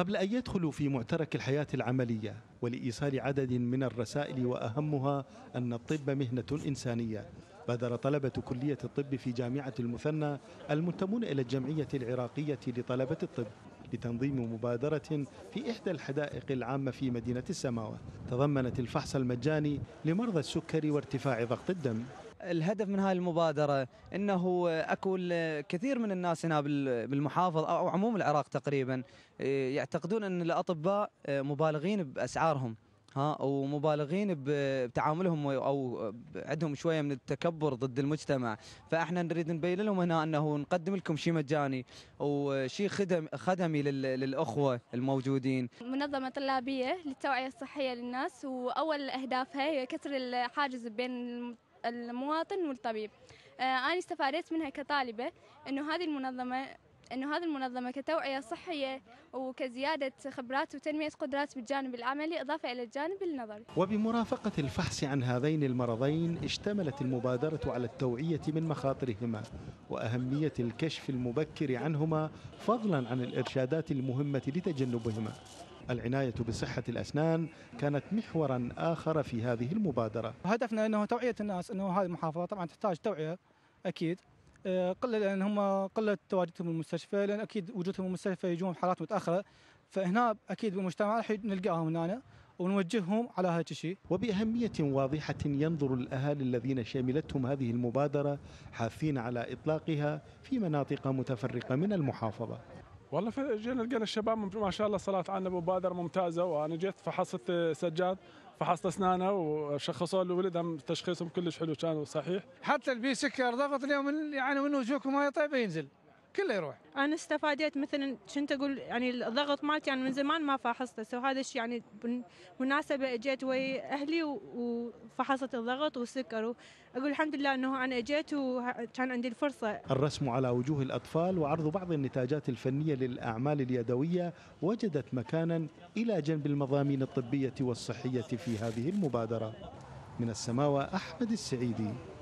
قبل أن يدخلوا في معترك الحياة العملية ولإيصال عدد من الرسائل وأهمها أن الطب مهنة إنسانية، بادر طلبة كلية الطب في جامعة المثنى المنتمون إلى الجمعية العراقية لطلبة الطب لتنظيم مبادرة في إحدى الحدائق العامة في مدينة السماوة تضمنت الفحص المجاني لمرضى السكري وارتفاع ضغط الدم. الهدف من هذه المبادرة أنه أكو كثير من الناس هنا بالمحافظة أو عموم العراق تقريبا يعتقدون أن الأطباء مبالغين بأسعارهم ومبالغين بتعاملهم أو عندهم شوية من التكبر ضد المجتمع، فإحنا نريد نبين لهم هنا أنه نقدم لكم شيء مجاني وشيء خدمي للأخوة الموجودين. منظمة طلابية للتوعية الصحية للناس، وأول أهدافها هي كسر الحاجز بين المواطن والطبيب. أنا استفادت منها كطالبة أنه هذه المنظمة كتوعية صحية وكزيادة خبرات وتنمية قدرات بالجانب العملي إضافة إلى الجانب النظري. وبمرافقة الفحص عن هذين المرضين اشتملت المبادرة على التوعية من مخاطرهما وأهمية الكشف المبكر عنهما فضلا عن الإرشادات المهمة لتجنبهما. العناية بصحة الأسنان كانت محورا آخر في هذه المبادرة. هدفنا أنه توعية الناس أنه هذه المحافظة طبعا تحتاج توعية أكيد، قلة لأن هم قلة تواجدهم بالمستشفى، لأن أكيد وجودهم بالمستشفى يجون بحالات متأخرة، فهنا أكيد بالمجتمع راح نلقاهم هنا ونوجههم على هذا الشيء. وبأهمية واضحة ينظر الأهالي الذين شملتهم هذه المبادرة حاثين على إطلاقها في مناطق متفرقة من المحافظة. والله جينا لقينا الشباب ما شاء الله صارت عندنا مبادرة ممتازة، وأنا جيت فحصت سجاد، فحصت أسنانه وشخصوا له ولدهم تشخيصهم كلش حلو كان صحيح. حتى البي سكر ضغط اليوم يعني من وجوهكم ما يطيب ينزل كله يروح. أنا استفاديت مثلا كنت أقول يعني الضغط مالتي يعني من زمان ما فحصته، وهذا الشيء يعني بالمناسبة أجيت ويا أهلي وفحصت الضغط والسكر، وأقول الحمد لله أنه أنا أجيت وكان عندي الفرصة. الرسم على وجوه الأطفال وعرض بعض النتاجات الفنية للأعمال اليدوية وجدت مكانا إلى جنب المضامين الطبية والصحية في هذه المبادرة. من السماوة، أحمد السعيدي.